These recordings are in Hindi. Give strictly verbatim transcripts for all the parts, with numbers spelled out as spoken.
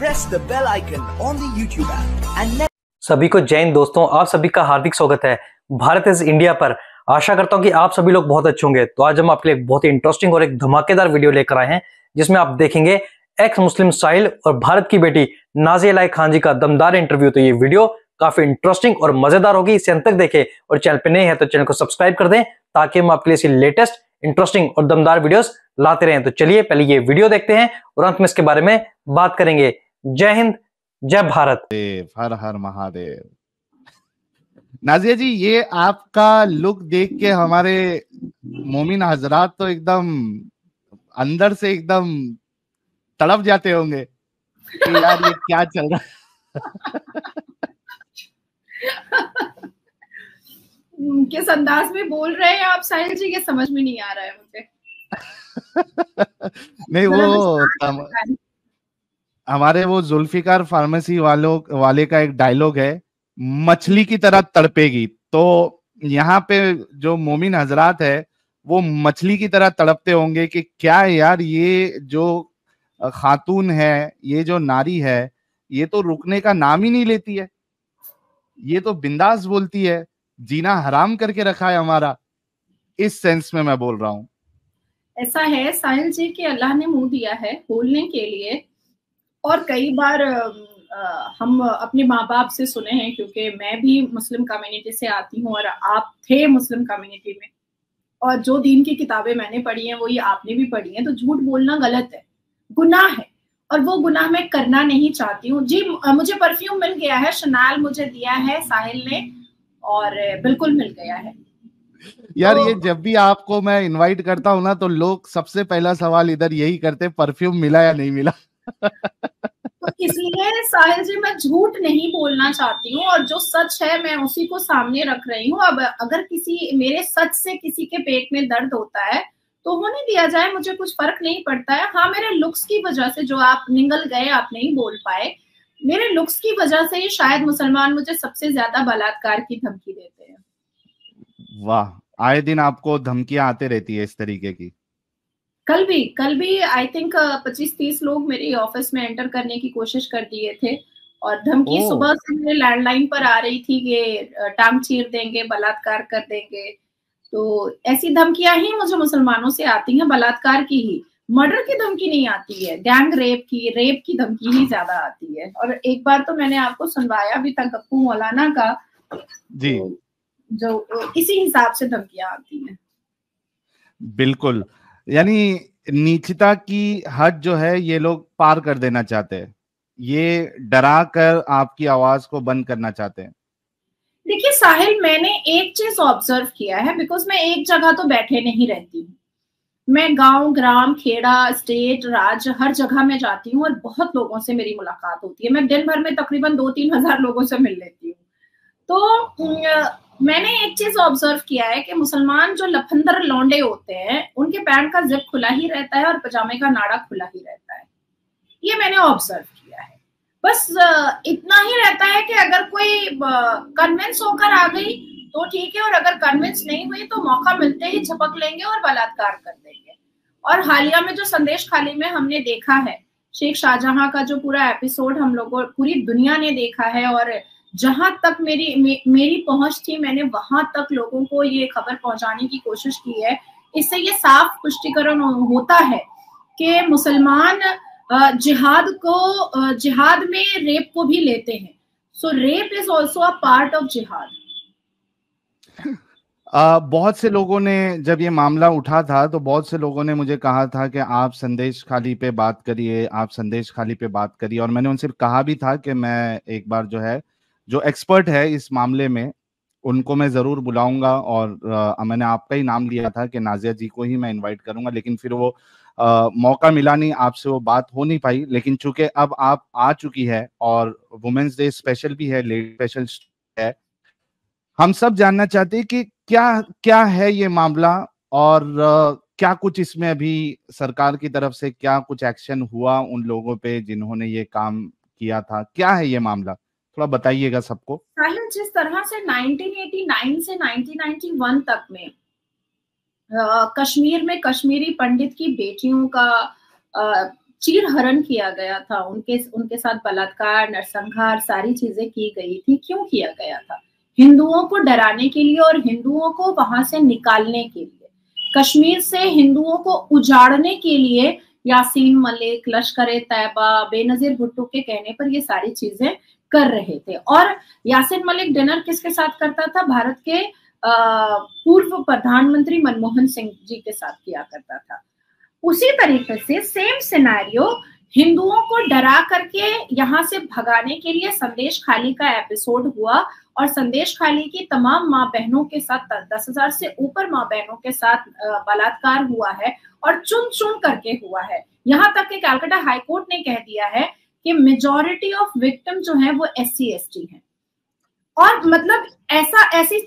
press the bell icon on the YouTube app and सभी को जय हिंद दोस्तों, आप सभी का हार्दिक स्वागत है भारत इज इंडिया पर। आशा करता हूं कि आप सभी लोग बहुत अच्छे होंगे। तो आज हम आपके लिए बहुत ही इंटरेस्टिंग और एक धमाकेदार वीडियो लेकर आए हैं जिसमें आप देखेंगे एक्स मुस्लिम साहिल और भारत की बेटी नाजिया खान जी का दमदार इंटरव्यू। तो ये वीडियो काफी इंटरेस्टिंग और मजेदार होगी, इसे अंत तक देखें। और चैनल पे नए हैं तो चैनल को सब्सक्राइब कर दें ताकि हम आपके लिए ऐसी लेटेस्ट इंटरेस्टिंग और दमदार वीडियोस लाते रहें। तो चलिए पहले ये वीडियो देखते हैं और अंत में इसके बारे में बात करेंगे। जय हिंद, जय भारत, हर हर महादेव। नाजिया जी, ये आपका लुक देख के हमारे मोमिन हजरात तो एकदम अंदर से एकदम तड़प जाते होंगे कि यार ये क्या चल रहा है। किस अंदाज में बोल रहे हैं आप साहिल जी, ये समझ में नहीं आ रहा है मुझे। नहीं वो हम, हमारे वो जुल्फिकार फार्मेसी वालों वाले का एक डायलॉग है, मछली की तरह तड़पेगी। तो यहाँ पे जो मोमिन हजरात है वो मछली की तरह तड़पते होंगे कि क्या यार ये जो खातून है, ये जो नारी है, ये तो रुकने का नाम ही नहीं लेती है, ये तो बिंदास बोलती है, जीना हराम करके रखा है हमारा। इस सेंस में मैं बोल रहा हूँ। ऐसा है साहिल जी कि अल्लाह ने मुंह दिया है बोलने के लिए, और कई बार आ, हम अपने माँ बाप से सुने हैं, क्योंकि मैं भी मुस्लिम कम्युनिटी से आती हूँ और आप थे मुस्लिम कम्युनिटी में, और जो दीन की किताबें मैंने पढ़ी हैं वही आपने भी पढ़ी हैं। तो झूठ बोलना गलत है, गुनाह है, और वो गुनाह मैं करना नहीं चाहती हूँ जी। मुझे परफ्यूम मिल गया है, शनाल मुझे दिया है साहिल ने, और बिल्कुल मिल गया है यार। तो, ये जब भी आपको मैं इनवाइट करता हूँ ना तो लोग सबसे पहला सवाल इधर यही करते, परफ्यूम मिला या नहीं मिला। तो इसलिए साहिल जी मैं झूठ नहीं बोलना चाहती हूँ, और जो सच है मैं उसी को सामने रख रही हूँ। अब अगर किसी मेरे सच से किसी के पेट में दर्द होता है तो होने दिया जाए, मुझे कुछ फर्क नहीं पड़ता है। हाँ, मेरे लुक्स की वजह से जो आप निगल गए, आप नहीं बोल पाए, मेरे लुक्स की वजह से ही शायद मुसलमान मुझे सबसे ज्यादा बलात्कार की धमकी देते हैं। वाह, आए दिन आपको धमकियां आते रहती है इस तरीके की। कल भी कल भी आई थिंक पच्चीस तीस लोग मेरे ऑफिस में एंटर करने की कोशिश कर दिए थे, और धमकी सुबह से मेरे लैंडलाइन पर आ रही थी कि टांग चीर देंगे, बलात्कार कर देंगे। तो ऐसी धमकियां ही मुझे मुसलमानों से आती हैं, बलात्कार की ही, मर्डर की धमकी नहीं आती है, गैंग रेप की रेप की धमकी ही ज्यादा आती है। और एक बार तो मैंने आपको सुनवाया भी था गप्पू मौलाना का जी, जो इसी हिसाब से धमकियां आती हैं। बिल्कुल, यानी नीचता की हद जो है ये लोग पार कर देना चाहते हैं, ये डरा कर आपकी आवाज को बंद करना चाहते हैं। देखिए साहिल, मैंने एक चीज ऑब्जर्व किया है, बिकॉज मैं एक जगह तो बैठे नहीं रहती हूँ। मैं गांव, ग्राम, खेड़ा, स्टेट, राज्य, हर जगह में जाती हूँ और बहुत लोगों से मेरी मुलाकात होती है। मैं दिन भर में तकरीबन दो तीन हजार लोगों से मिल लेती हूँ। तो मैंने एक चीज ऑब्जर्व किया है कि मुसलमान जो लफंदर लौंडे होते हैं उनके पैंट का जिप खुला ही रहता है और पजामे का नाड़ा खुला ही रहता है। ये मैंने ऑब्जर्व किया है, बस इतना ही रहता है कि अगर कोई कन्विंस होकर आ गई तो ठीक है, और अगर कन्विंस नहीं हुई तो मौका मिलते ही झपक लेंगे और बलात्कार कर देंगे। और हालिया में जो संदेशखाली में हमने देखा है, शेख शाहजहां का जो पूरा एपिसोड हम लोगों, पूरी दुनिया ने देखा है, और जहां तक मेरी मे, मेरी पहुंच थी मैंने वहां तक लोगों को ये खबर पहुंचाने की कोशिश की है। इससे ये साफ पुष्टिकरण होता है कि मुसलमान जिहाद को जिहाद में रेप को भी लेते हैं। So rape is also a part of जिहाद। आ, बहुत से लोगों ने जब ये मामला उठा था तो बहुत से लोगों ने मुझे कहा था कि आप संदेशखाली पे बात करिए, आप संदेशखाली पे बात करिए। और मैंने उनसे कहा भी था कि मैं एक बार जो है जो एक्सपर्ट है इस मामले में उनको मैं ज़रूर बुलाऊंगा, और आ, मैंने आपका ही नाम लिया था कि नाजिया जी को ही मैं इन्वाइट करूंगा, लेकिन फिर वो आ, मौका मिला नहीं, आपसे वो बात हो नहीं पाई। लेकिन चूंकि अब आप आ चुकी है और वुमेन्स डे स्पेशल भी है, लेडी स्पेशल है, हम सब जानना चाहते हैं कि क्या क्या है ये मामला और क्या कुछ इसमें अभी सरकार की तरफ से क्या कुछ एक्शन हुआ उन लोगों पे जिन्होंने ये काम किया था। क्या है ये मामला, थोड़ा बताइएगा सबको। जिस तरह से नाइनटीन एटी नाइन से नाइनटीन नाइंटी वन तक में आ, कश्मीर में कश्मीरी पंडित की बेटियों का आ, चीरहरण किया गया था, उनके उनके साथ बलात्कार, नरसंहार, सारी चीजें की गई थी। क्यों किया गया था? हिंदुओं को डराने के लिए और हिंदुओं को वहां से निकालने के लिए, कश्मीर से हिंदुओं को उजाड़ने के लिए यासीन मलिक, लश्कर-ए-तैयबा, बेनजीर भुट्टो के कहने पर ये सारी चीजें कर रहे थे। और यासीन मलिक डिनर किसके साथ करता था? भारत के पूर्व प्रधानमंत्री मनमोहन सिंह जी के साथ किया करता था। उसी तरीके से सेम सिनेरियो हिंदुओं को डरा करके यहाँ से भगाने के लिए संदेशखाली का एपिसोड हुआ और संदेशखाली की तमाम माँ बहनों के साथ, दस हजार से ऊपर माँ बहनों के साथ बलात्कार हुआ है और चुन चुन करके हुआ है। यहाँ तक कि कलकत्ता हाई कोर्ट ने कह दिया है कि मेजॉरिटी ऑफ विक्टिम जो है वो एस सी एस टी है। और मतलब ऐसा ऐसी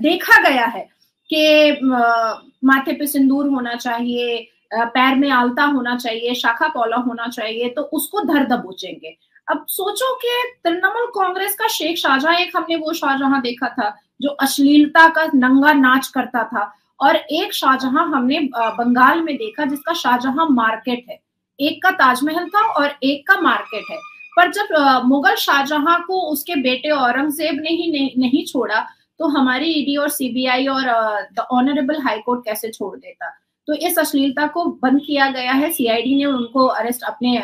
देखा गया है कि माथे पे सिंदूर होना चाहिए, पैर में आलता होना चाहिए, शाखा पौला होना चाहिए, तो उसको धर दबोचेंगे। अब सोचो कि तृणमूल कांग्रेस का शेख शाहजहां, एक हमने वो शाहजहां देखा था जो अश्लीलता का नंगा नाच करता था, और एक शाहजहां हमने बंगाल में देखा जिसका शाहजहां मार्केट है। एक का ताजमहल था और एक का मार्केट है। पर जब मुगल शाहजहां को उसके बेटे औरंगजेब ने ही नहीं, नहीं छोड़ा, तो हमारी ईडी और सीबीआई और द ऑनरेबल हाईकोर्ट कैसे छोड़ देता? तो इस अश्लीलता को बंद किया गया है। सीआईडी ने उनको अरेस्ट अपने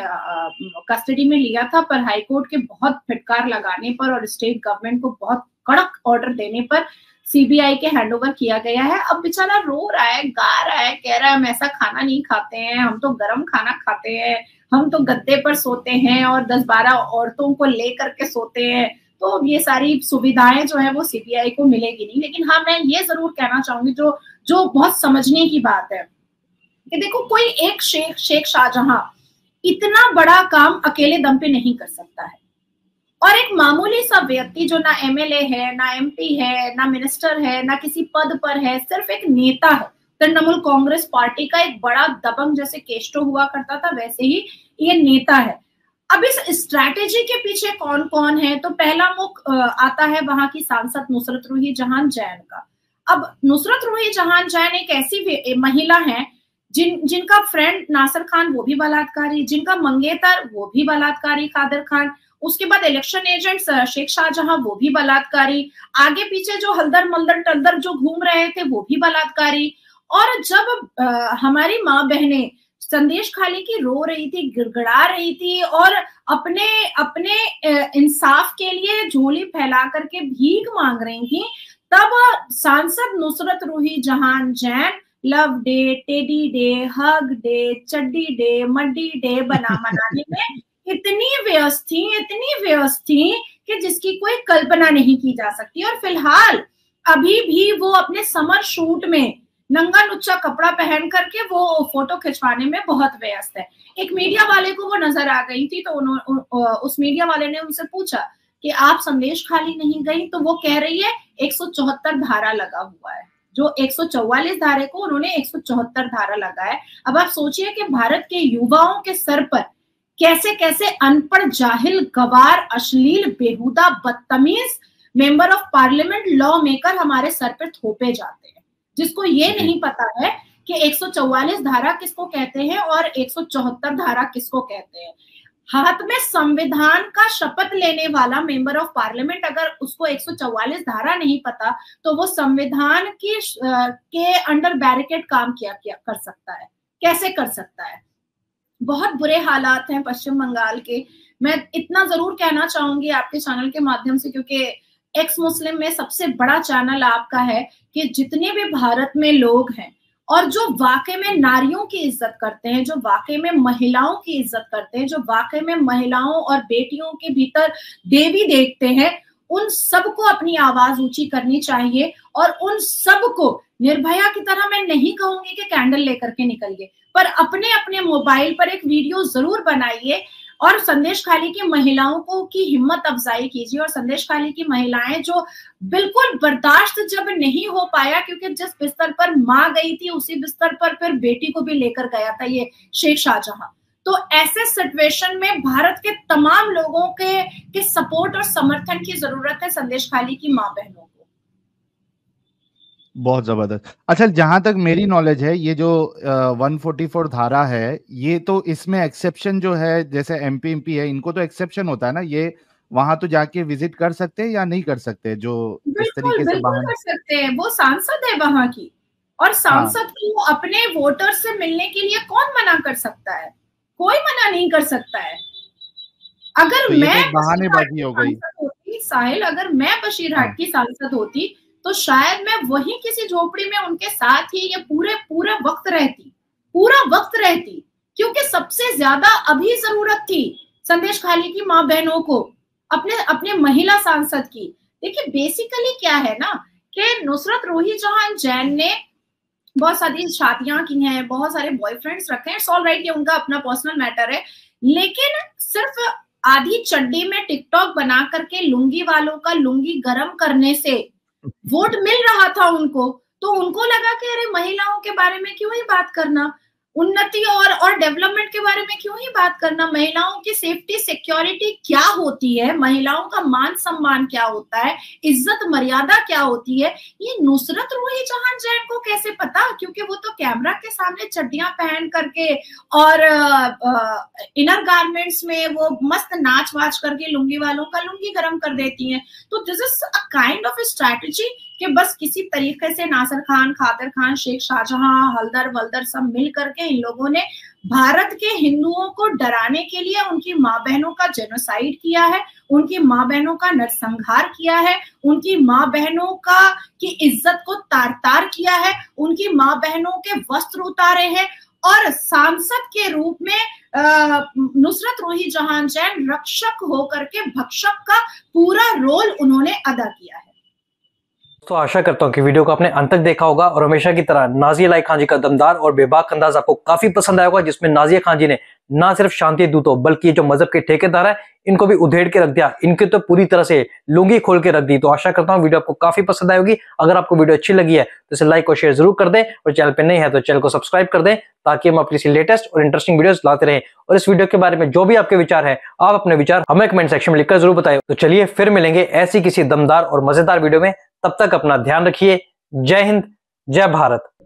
कस्टडी में लिया था, पर हाईकोर्ट के बहुत फटकार लगाने पर और स्टेट गवर्नमेंट को बहुत कड़क ऑर्डर देने पर सीबीआई के हैंडओवर किया गया है। अब बेचारा रो रहा है, गा रहा है, कह रहा है हम ऐसा खाना नहीं खाते हैं, हम तो गर्म खाना खाते हैं, हम तो गद्दे पर सोते हैं और दस बारह औरतों को ले करके सोते हैं, तो अब ये सारी सुविधाएं जो है वो सीबीआई को मिलेगी नहीं। लेकिन हाँ, मैं ये जरूर कहना चाहूंगी, जो जो बहुत समझने की बात है कि देखो, कोई एक शेख शेख शाहजहां इतना बड़ा काम अकेले दम पे नहीं कर सकता है। और एक मामूली सा व्यक्ति जो ना एमएलए है, ना एमपी है, ना मिनिस्टर है, ना किसी पद पर है, सिर्फ एक नेता है। तृणमूल कांग्रेस पार्टी का एक बड़ा दबंग जैसे केस्टो हुआ करता था, वैसे ही ये नेता है। अब इस स्ट्रैटेजी के पीछे कौन कौन है? तो पहला मुख आता है वहां की सांसद नुसरत रूही जहान जैन का। अब नुसरत रूही जहान जैन एक ऐसी महिला है जिन जिनका फ्रेंड नासिर खान, वो भी बलात्कारी, जिनका मंगेतर, वो भी बलात्कारी कादिर खान, उसके बाद इलेक्शन एजेंट्स शेख शाहजहां, वो भी बलात्कारी, आगे पीछे जो हल्दर मल्दर टल्दर जो घूम रहे थे वो भी बलात्कारी। और जब आ, हमारी माँ बहनें संदेशखाली की रो रही थी, गिड़गिड़ा रही थी और अपने अपने इंसाफ के लिए झोली फैला करके भीख मांग रही थी, तब सांसद Nusrat Ruhi Jahan Jain love day, teddy day, hug day, चड्डी डे, मड्डी डे बना मनाने में इतनी व्यस्त थी, इतनी व्यस्त थी कि जिसकी कोई कल्पना नहीं की जा सकती। और फिलहाल अभी भी वो अपने समर शूट में नंगा नुच्चा कपड़ा पहन करके वो फोटो खिंचवाने में बहुत व्यस्त है। एक मीडिया वाले को वो नजर आ गई थी, तो उन्होंने, उस मीडिया वाले ने उनसे पूछा कि आप संदेशखाली नहीं गई? तो वो कह रही है एक सौ चौहत्तर धारा लगा हुआ है, जो एक सौ चौवालीस धारे को उन्होंने एक सौ चौहत्तर धारा लगा है। अब आप सोचिए कि भारत के युवाओं के सर पर कैसे कैसे अनपढ़, जाहिल, गवार, अश्लील, बेहुदा, बदतमीज member of parliament, law maker हमारे सर पर थोपे जाते हैं, जिसको ये नहीं पता है कि एक सौ चौवालीस धारा किसको कहते हैं और एक सौ चौहत्तर धारा किसको कहते हैं। हाथ में संविधान का शपथ लेने वाला मेंबर ऑफ पार्लियामेंट अगर उसको एक सौ चौवालीस धारा नहीं पता, तो वो संविधान की के अंडर बैरिकेड काम किया, किया कर सकता है, कैसे कर सकता है? बहुत बुरे हालात हैं पश्चिम बंगाल के। मैं इतना जरूर कहना चाहूंगी आपके चैनल के माध्यम से, क्योंकि एक्स मुस्लिम में सबसे बड़ा चैनल आपका है, कि जितने भी भारत में लोग हैं और जो वाकई में नारियों की इज्जत करते हैं, जो वाकई में महिलाओं की इज्जत करते हैं, जो वाकई में महिलाओं और बेटियों के भीतर देवी देखते हैं, उन सबको अपनी आवाज ऊंची करनी चाहिए। और उन सबको निर्भया की तरह मैं नहीं कहूंगी कि कैंडल लेकर के निकलिए, पर अपने अपने मोबाइल पर एक वीडियो जरूर बनाइए और संदेशखाली की महिलाओं को की हिम्मत अफजाई कीजिए। और संदेशखाली की महिलाएं जो बिल्कुल बर्दाश्त जब नहीं हो पाया, क्योंकि जिस बिस्तर पर मां गई थी उसी बिस्तर पर फिर बेटी को भी लेकर गया था ये शेख शाहजहां, तो ऐसे सिचुएशन में भारत के तमाम लोगों के, के सपोर्ट और समर्थन की जरूरत है संदेशखाली की मां बहनों को। बहुत जबरदस्त। अच्छा, जहां तक मेरी नॉलेज है, ये जो एक सौ चौवालीस धारा है, ये तो इसमें एक्सेप्शन जो है, जैसे एमपी एमपी है, इनको तो एक्सेप्शन होता है ना, ये वहां तो जाके विजिट कर सकते हैं या नहीं कर सकते? जो इस तरीके से बाहर कर सकते हैं, वो सांसद है वहां की, और सांसद हाँ। को अपने वोटर से मिलने के लिए कौन मना कर सकता है? कोई मना नहीं कर सकता है। अगर तो मैं बहानेबाजी हो गई साहिल, अगर मैं बशीरहाट की सांसद होती तो शायद मैं वही किसी झोपड़ी में उनके साथ ही ये पूरे पूरा वक्त रहती पूरा वक्त रहती क्योंकि सबसे ज्यादा अभी जरूरत थी संदेशखाली की माँ बहनों को, अपने अपने महिला सांसद की। देखिए बेसिकली क्या है ना कि नुसरत रोही जहां जैन ने बहुत सारी शादियां की हैं, बहुत सारे बॉयफ्रेंड्स रखे हैं, इट्स ऑल राइट, ये उनका अपना पर्सनल मैटर है, लेकिन सिर्फ आधी चड्डी में टिकटॉक बना करके लुंगी वालों का लुंगी गर्म करने से वोट मिल रहा था उनको, तो उनको लगा कि अरे महिलाओं के बारे में क्यों ही बात करना, उन्नति और और डेवलपमेंट के बारे में क्यों ही बात करना, महिलाओं की सेफ्टी सिक्योरिटी क्या होती है, महिलाओं का मान सम्मान क्या होता है, इज्जत मर्यादा क्या होती है, ये नुसरत रूही जहां जैन को कैसे पता? क्योंकि वो तो कैमरा के सामने चड्डियां पहन करके और इनर गारमेंट्स में वो मस्त नाच वाच करके लुंगी वालों का लुंगी गर्म कर देती है। तो this is a kind of strategy कि बस किसी तरीके से नासिर खान, कादिर खान, शेख शाहजहां, हल्दर वल्दर सब मिल करके इन लोगों ने भारत के हिंदुओं को डराने के लिए उनकी माँ बहनों का जेनोसाइड किया है, उनकी माँ बहनों का नरसंहार किया है, उनकी माँ बहनों का की इज्जत को तार तार किया है, उनकी माँ बहनों के वस्त्र उतारे हैं, और सांसद के रूप में आ, नुसरत रूही जहां जैन रक्षक होकर के भक्षक का पूरा रोल उन्होंने अदा किया है। तो आशा करता हूं कि वीडियो को आपने अंत तक देखा होगा और हमेशा की तरह नाजिया लाइक खान जी का दमदार और बेबाक अंदाज आपको काफी पसंद आया होगा, जिसमें नाजिया खान जी ने ना सिर्फ शांति दूतों बल्कि जो मजहब के ठेकेदार है इनको भी उधेड़ के रख दिया, इनके तो पूरी तरह से लुंगी खोल के रख दी। तो आशा करता हूं वीडियो आपको काफी पसंद आई होगी। अगर आपको वीडियो अच्छी लगी है तो इसे लाइक और शेयर जरूर कर दें, और चैनल पर नहीं है तो चैनल को सब्सक्राइब कर दें ताकि हम अपनी लेटेस्ट और इंटरेस्टिंग वीडियोस लाते रहें। और इस वीडियो के बारे में जो भी आपके विचार है, आप अपने विचार हमें कमेंट सेक्शन में लिखकर जरूर बताएं। तो चलिए फिर मिलेंगे ऐसी किसी दमदार और मजेदार वीडियो में, तब तक अपना ध्यान रखिए। जय हिंद, जय भारत।